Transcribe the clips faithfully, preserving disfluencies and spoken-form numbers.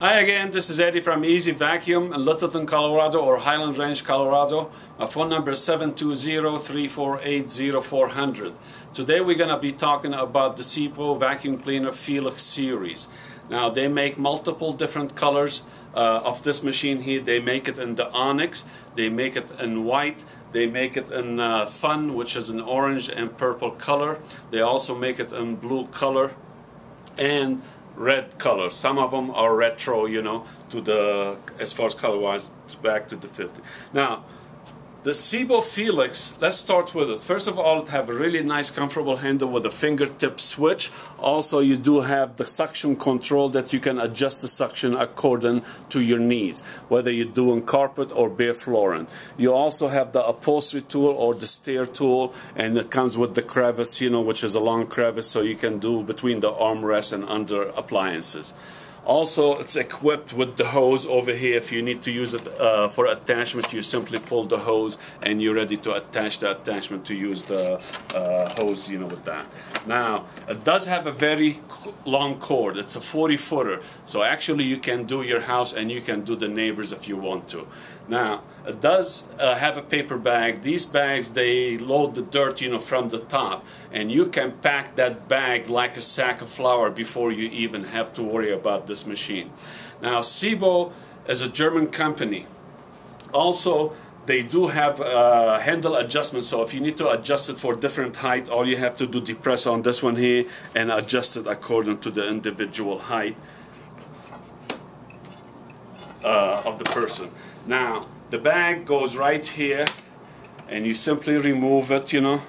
Hi again, this is Eddie from Easy Vacuum in Littleton, Colorado, or Highlands Ranch, Colorado. My phone number is seven two zero, three four eight, zero four zero zero. Today we're going to be talking about the Sebo Vacuum Cleaner Felix series. Now they make multiple different colors uh, of this machine here. They make it in the Onyx, they make it in white, they make it in uh, Fun, which is an orange and purple color. They also make it in blue color and red color. Some of them are retro, you know, to the as far as color wise back to the fifties. Now the Sebo Felix, let's start with it. First of all, it have a really nice comfortable handle with a fingertip switch. Also you do have the suction control that you can adjust the suction according to your needs, whether you're doing carpet or bare flooring. You also have the upholstery tool or the stair tool, and it comes with the crevice, you know, which is a long crevice, so you can do between the armrest and under appliances. Also, it's equipped with the hose over here. If you need to use it uh, for attachment, you simply pull the hose and you're ready to attach the attachment to use the uh, hose, you know, with that. Now, it does have a very long cord. It's a forty footer. So actually you can do your house and you can do the neighbors if you want to. Now, it does uh, have a paper bag. These bags, they load the dirt, you know, from the top, and you can pack that bag like a sack of flour before you even have to worry about this machine. Now, Sebo is a German company. Also, they do have uh, handle adjustment, so if you need to adjust it for different height, all you have to do is press on this one here and adjust it according to the individual height uh, of the person. Now, the bag goes right here, and you simply remove it, you know,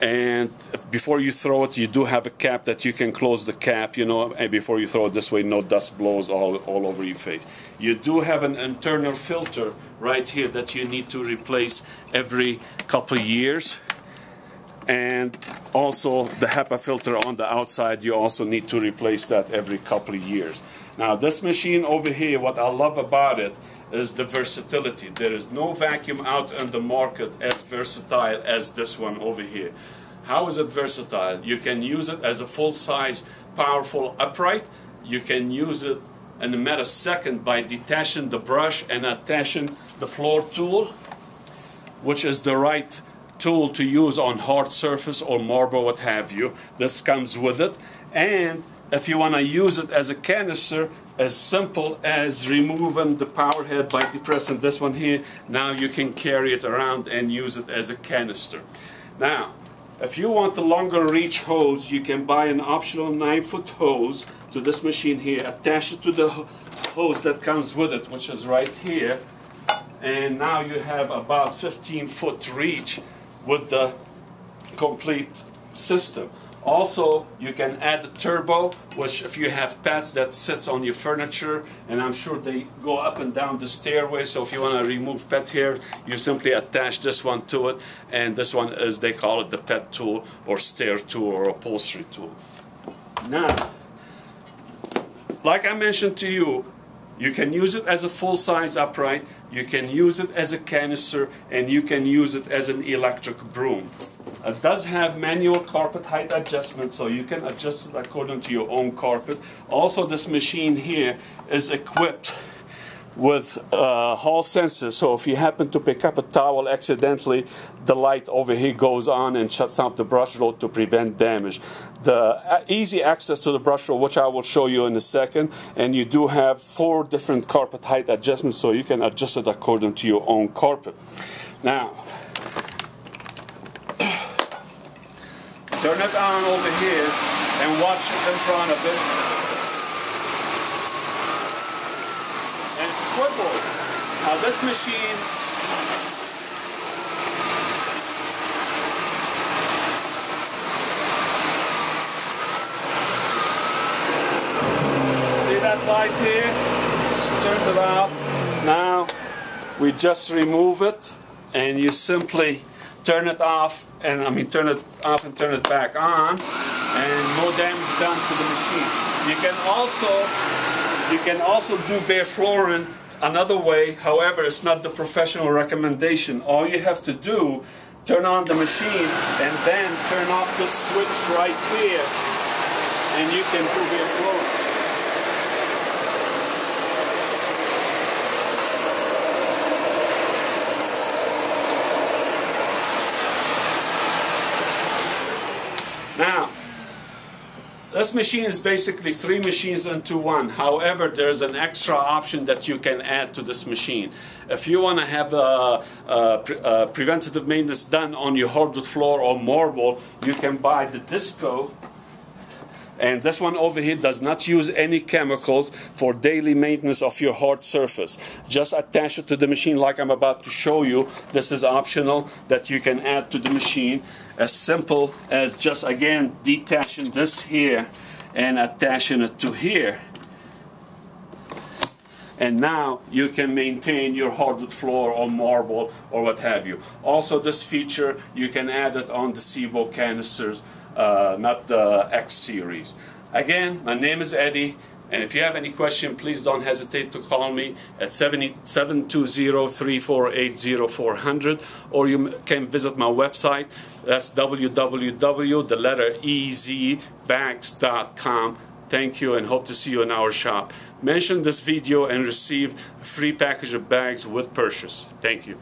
and before you throw it, you do have a cap that you can close the cap, you know, and before you throw it, this way no dust blows all, all over your face. You do have an internal filter right here that you need to replace every couple of years, and also the HEPA filter on the outside, you also need to replace that every couple of years. Now this machine over here, what I love about it is the versatility. There is no vacuum out on the market as versatile as this one over here. How is it versatile? You can use it as a full-size powerful upright. You can use it in a matter of second by detaching the brush and attaching the floor tool, which is the right tool to use on hard surface or marble, what have you. This comes with it. And if you want to use it as a canister, as simple as removing the power head by depressing this one here, now you can carry it around and use it as a canister. Now, if you want a longer reach hose, you can buy an optional nine foot hose to this machine here, attach it to the hose that comes with it, which is right here, and now you have about fifteen foot reach with the complete system. Also, you can add a turbo, which if you have pads that sits on your furniture, and I'm sure they go up and down the stairway, so if you want to remove pet hair, you simply attach this one to it, and this one is, they call it the pet tool or stair tool or upholstery tool. Now, like I mentioned to you, you can use it as a full-size upright, you can use it as a canister, and you can use it as an electric broom. It does have manual carpet height adjustment, so you can adjust it according to your own carpet. Also, this machine here is equipped with uh, hall sensors, so if you happen to pick up a towel accidentally, the light over here goes on and shuts off the brush roll to prevent damage. The easy access to the brush roll, which I will show you in a second, and you do have four different carpet height adjustments, so you can adjust it according to your own carpet. Now, turn it on over here and watch it in front of it and swivel. Now this machine see that light here? Just turn it off. Now we just remove it and you simply turn it off, and I mean turn it off and turn it back on, and no damage done to the machine. You can also you can also do bare flooring another way, however it's not the professional recommendation. All you have to do, turn on the machine and then turn off the switch right here, and you can do bare flooring. This machine is basically three machines into one. However, there's an extra option that you can add to this machine. If you want to have a, a, pre a preventative maintenance done on your hardwood floor or marble, you can buy the Disco. And this one over here does not use any chemicals for daily maintenance of your hard surface. Just attach it to the machine like I'm about to show you. This is optional that you can add to the machine. As simple as just, again, detaching this here and attaching it to here. And now you can maintain your hardwood floor or marble or what have you. Also, this feature, you can add it on the Sebo canisters. Uh, not the X series. Again, my name is Eddie, and if you have any question, please don't hesitate to call me at seven two zero, three four eight, zero four zero zero, or you can visit my website. That's w w w dot the letter E Z bags dot com. Thank you, and hope to see you in our shop. Mention this video and receive a free package of bags with purchase. Thank you.